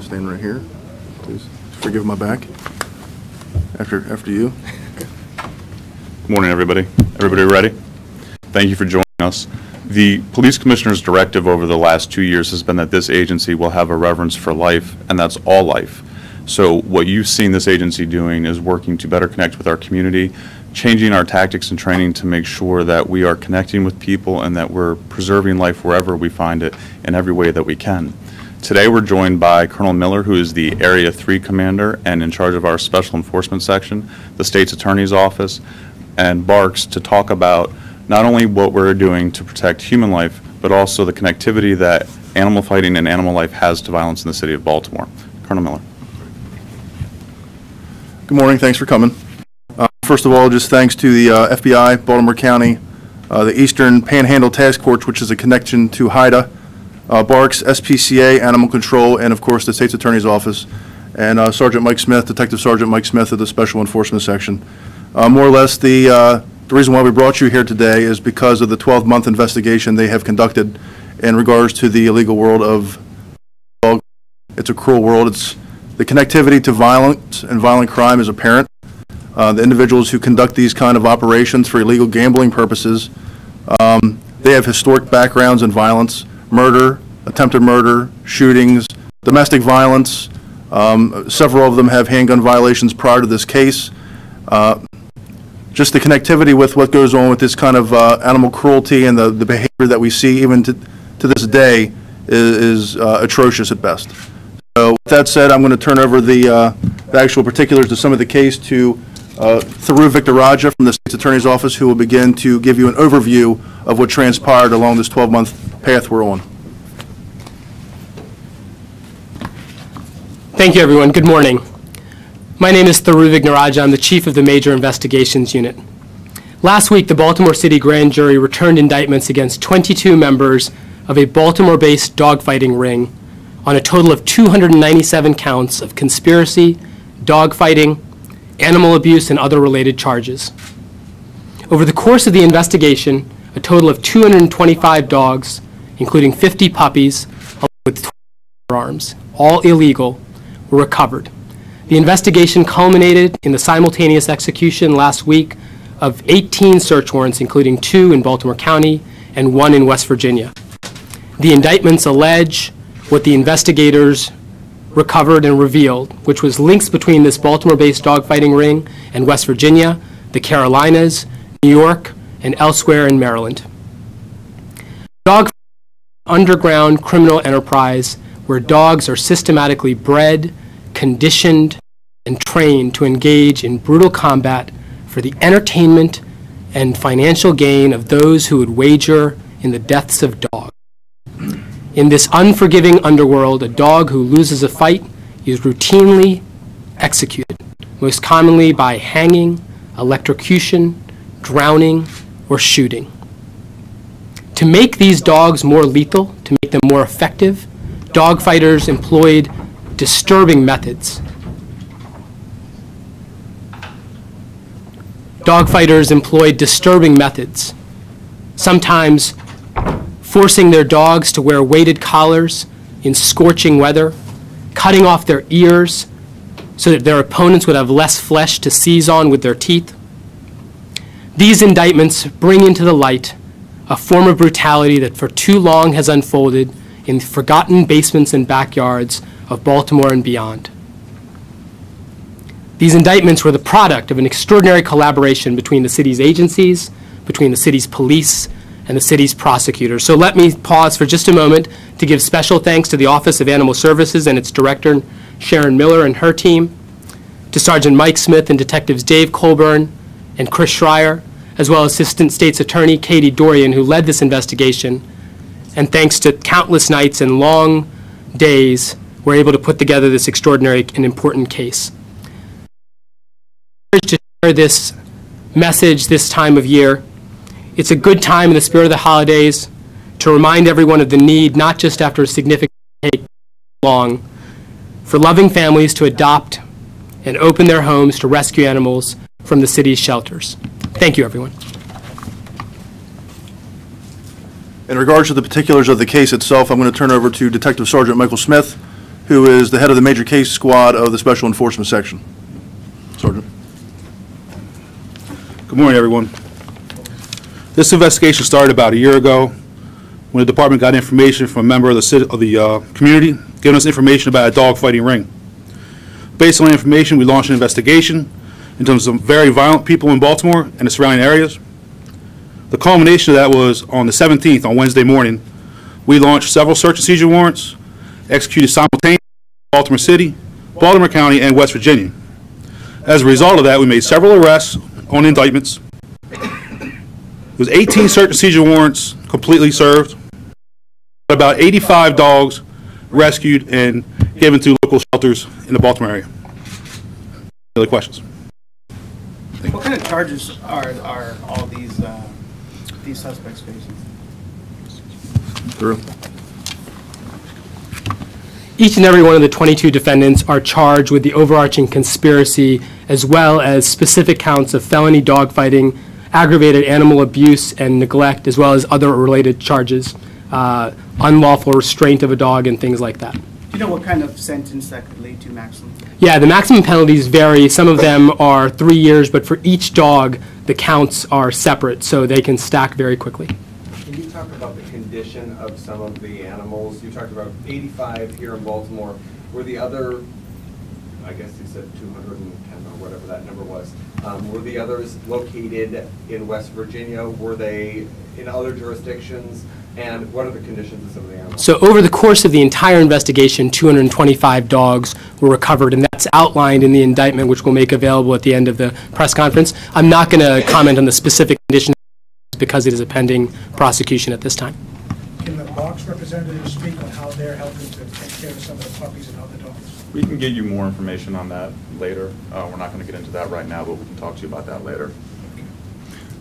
gonna stand right here. Please forgive my back. After you. Morning, everybody. Everybody ready? Thank you for joining us. The police commissioner's directive over the last 2 years has been that this agency will have a reverence for life, and that's all life. So what you've seen this agency doing is working to better connect with our community, changing our tactics and training to make sure that we are connecting with people and that we're preserving life wherever we find it in every way that we can. Today we're joined by Colonel Miller, who is the Area 3 Commander and in charge of our Special Enforcement Section, the State's Attorney's Office, and BARCS to talk about not only what we're doing to protect human life, but also the connectivity that animal fighting and animal life has to violence in the city of Baltimore. Colonel Miller. Good morning, thanks for coming. First of all, just thanks to the FBI, Baltimore County, the Eastern Panhandle Task Force, which is a connection to HIDA, BARCS, SPCA, Animal Control, and of course the State's Attorney's Office, and Sergeant Mike Smith, Detective Sergeant Mike Smith of the Special Enforcement Section. More or less, the reason why we brought you here today is because of the 12-month investigation they have conducted in regards to the illegal world of dog. It's a cruel world. It's the connectivity to violence and violent crime is apparent. The individuals who conduct these kind of operations for illegal gambling purposes, they have historic backgrounds in violence. Murder, attempted murder, shootings, domestic violence. Several of them have handgun violations prior to this case. Just the connectivity with what goes on with this kind of animal cruelty and the behavior that we see even to this day is atrocious at best. So with that said, I'm going to turn over the actual particulars of some of the case to Thiru Vignarajah from the State's Attorney's Office, who will begin to give you an overview of what transpired along this 12-month path we're on. Thank you, everyone. Good morning. My name is Thiru Vignarajah. I'm the Chief of the Major Investigations Unit. Last week, the Baltimore City Grand Jury returned indictments against 22 members of a Baltimore-based dogfighting ring on a total of 297 counts of conspiracy, dogfighting, animal abuse, and other related charges. Over the course of the investigation, a total of 225 dogs, including 50 puppies, along with 20 firearms, all illegal, were recovered. The investigation culminated in the simultaneous execution last week of 18 search warrants, including 2 in Baltimore County and 1 in West Virginia. The indictments allege what the investigators recovered and revealed, which was links between this Baltimore-based dogfighting ring and West Virginia, the Carolinas, New York, and elsewhere in Maryland. Dogfighting is an underground criminal enterprise where dogs are systematically bred, conditioned, and trained to engage in brutal combat for the entertainment and financial gain of those who would wager in the deaths of dogs. In this unforgiving underworld, a dog who loses a fight is routinely executed, most commonly by hanging, electrocution, drowning, or shooting. To make these dogs more lethal, to make them more effective, dog fighters employed disturbing methods. Dogfighters employed disturbing methods, sometimes forcing their dogs to wear weighted collars in scorching weather, cutting off their ears so that their opponents would have less flesh to seize on with their teeth. These indictments bring into the light a form of brutality that for too long has unfolded in forgotten basements and backyards of Baltimore and beyond. These indictments were the product of an extraordinary collaboration between the city's agencies, between the city's police, and the city's prosecutors. So let me pause for just a moment to give special thanks to the Office of Animal Services and its director, Sharon Miller, and her team, to Sergeant Mike Smith and Detectives Dave Colburn and Chris Shrier, as well as Assistant State's Attorney Katie Dorian, who led this investigation, and thanks to countless nights and long days we're able to put together this extraordinary and important case. To share this message this time of year, it's a good time in the spirit of the holidays to remind everyone of the need, not just after a significant break long, for loving families to adopt and open their homes to rescue animals from the city's shelters. Thank you, everyone. In regards to the particulars of the case itself, I'm going to turn over to Detective Sergeant Michael Smith, who is the head of the major case squad of the Special Enforcement Section. Sergeant. Good morning, everyone. This investigation started about a year ago when the department got information from a member of the community giving us information about a dogfighting ring. Based on the information, we launched an investigation in terms of some very violent people in Baltimore and the surrounding areas. The culmination of that was on the 17th, on Wednesday morning, we launched several search and seizure warrants, executed simultaneously in Baltimore City, Baltimore County, and West Virginia. As a result of that, we made several arrests on indictments. It was 18 search and seizure warrants completely served, about 85 dogs rescued and given to local shelters in the Baltimore area. Any other questions? What kind of charges are all these suspects facing? Sure. Each and every one of the 22 defendants are charged with the overarching conspiracy as well as specific counts of felony dogfighting, aggravated animal abuse and neglect, as well as other related charges, unlawful restraint of a dog and things like that. Do you know what kind of sentence that could lead to maximum? Yeah, the maximum penalties vary. Some of them are 3 years, but for each dog, the counts are separate, so they can stack very quickly. Can you talk about the condition of some of the animals? You talked about 85 here in Baltimore. Were the other, I guess you said 210 or whatever that number was, were the others located in West Virginia? Were they in other jurisdictions? And what are the conditions of some of the animals? So over the course of the entire investigation, 225 dogs were recovered, and that's outlined in the indictment, which we'll make available at the end of the press conference. I'm not going to comment on the specific conditions because it is a pending prosecution at this time. Can the BARCS representatives speak on how they're helping to take care of some of the puppies and other dogs? We can give you more information on that later. We're not going to get into that right now, but we can talk to you about that later.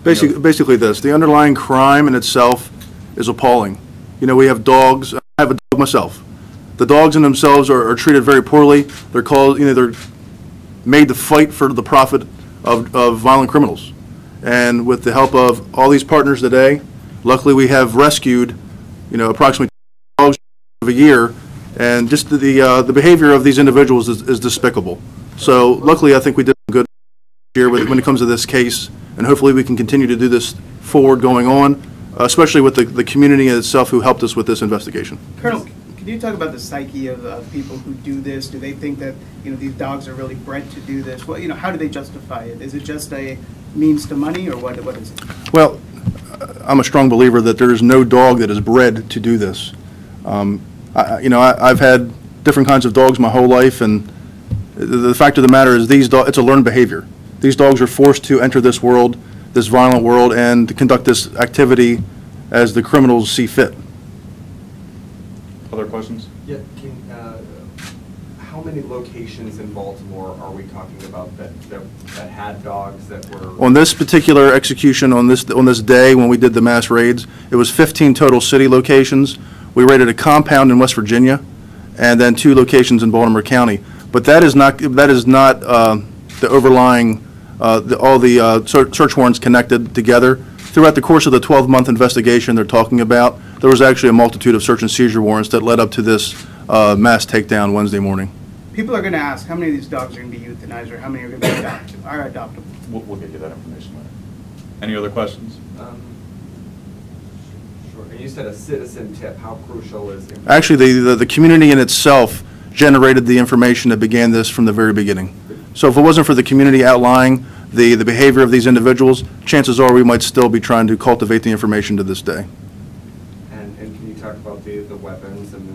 Basically this, the underlying crime in itself is appalling. You know, we have dogs. I have a dog myself. The dogs in themselves are treated very poorly. They're called, you know, they're made to fight for the profit of violent criminals. And with the help of all these partners today, luckily we have rescued, you know, approximately 2 dogs of a year. And just the behavior of these individuals is despicable. So luckily, I think we did some good here when it comes to this case, and hopefully we can continue to do this forward going on. Especially with the community itself who helped us with this investigation. Colonel, can you talk about the psyche of people who do this? Do they think that, you know, these dogs are really bred to do this? Well, you know, how do they justify it? Is it just a means to money, or what is it? Well, I'm a strong believer that there is no dog that is bred to do this. I've had different kinds of dogs my whole life, and the fact of the matter is it's a learned behavior. These dogs are forced to enter this world, this violent world, and to conduct this activity as the criminals see fit. Other questions? Yeah. How many locations in Baltimore are we talking about that had dogs that were on this particular execution on this day when we did the mass raids? It was 15 total city locations. We raided a compound in West Virginia, and then 2 locations in Baltimore County. But that is not the overlying. All the search warrants connected together. Throughout the course of the 12-month investigation they're talking about, there was actually a multitude of search and seizure warrants that led up to this mass takedown Wednesday morning. People are going to ask, how many of these dogs are going to be euthanized, or how many are going to be adoptable? We'll get you that information later. Any other questions? Sure. And you said a citizen tip. How crucial is it? Actually, the community in itself generated the information that began this from the very beginning. So if it wasn't for the community outlining the behavior of these individuals, chances are we might still be trying to cultivate the information to this day. And can you talk about the weapons? And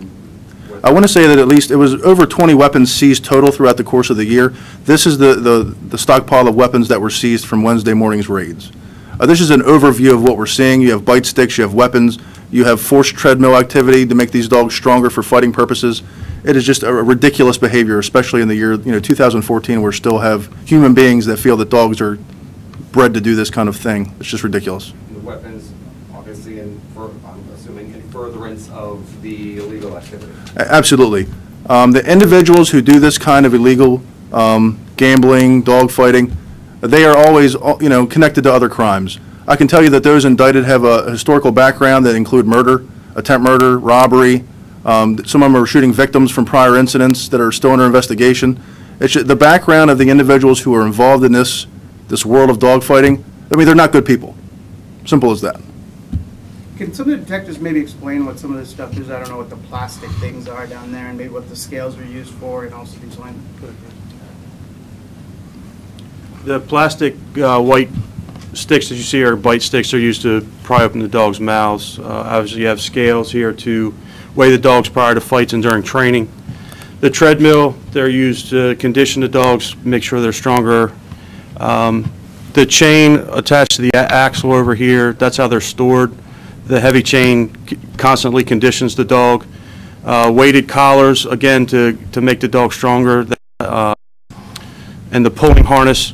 I want to say that at least it was over 20 weapons seized total throughout the course of the year. This is the stockpile of weapons that were seized from Wednesday morning's raids. This is an overview of what we're seeing. You have bite sticks, you have weapons, you have forced treadmill activity to make these dogs stronger for fighting purposes. It is just a ridiculous behavior, especially in the year 2014, where we still have human beings that feel that dogs are bred to do this kind of thing. It's just ridiculous. And the weapons, obviously, I'm assuming, in furtherance of the illegal activity. Absolutely. The individuals who do this kind of illegal gambling, dog fighting, they are always connected to other crimes. I can tell you that those indicted have a historical background that include murder, attempt murder, robbery, Some of them are shooting victims from prior incidents that are still under investigation. It's the background of the individuals who are involved in this world of dogfighting. I mean, they're not good people. Simple as that. Can some of the detectives maybe explain what some of this stuff is? I don't know what the plastic things are down there, and maybe what the scales are used for, and also these lines. The plastic white sticks that you see are bite sticks. Are used to pry open the dog's mouths. Obviously, you have scales here to weigh the dogs prior to fights and during training. The treadmill, they're used to condition the dogs, make sure they're stronger. The chain attached to the axle over here, that's how they're stored. The heavy chain constantly conditions the dog. Weighted collars, again, to make the dog stronger. And the pulling harness,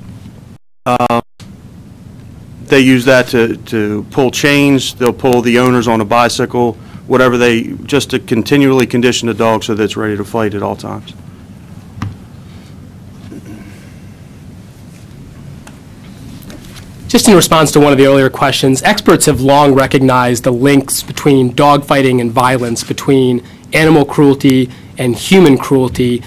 they use that to pull chains. They'll pull the owners on a bicycle, whatever, they just to continually condition the dog so that it's ready to fight at all times. Just in response to one of the earlier questions, experts have long recognized the links between dogfighting and violence, between animal cruelty and human cruelty.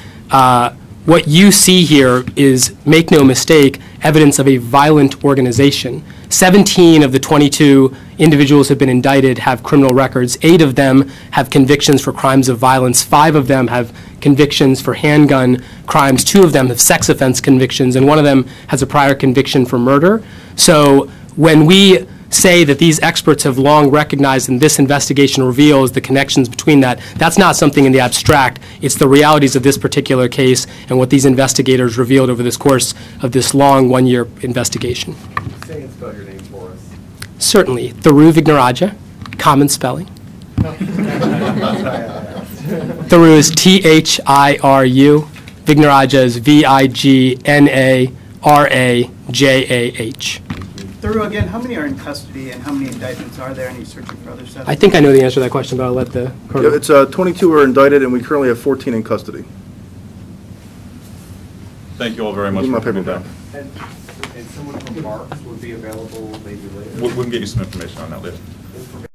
What you see here is, make no mistake, evidence of a violent organization. 17 of the 22 individuals who have been indicted have criminal records. 8 of them have convictions for crimes of violence. 5 of them have convictions for handgun crimes. 2 of them have sex offense convictions, and 1 of them has a prior conviction for murder. So when we say that these experts have long recognized and this investigation reveals the connections between that, that's not something in the abstract. It's the realities of this particular case and what these investigators revealed over this course of this long one-year investigation. Say and spell your name for us. Certainly. Thiru Vignarajah, common spelling. Thiru is T-H-I-R-U. Vignarajah is V-I-G-N-A-R-A-J-A-H. Thiru, again, how many are in custody and how many indictments are there? Any searching for other stuff? I think I know the answer to that question, but I'll let the court. Yeah, it's 22 are indicted, and we currently have 14 in custody. Thank you all very much. Give me my paper back. And someone from BARCS would be available maybe later? We'll get you some information on that later.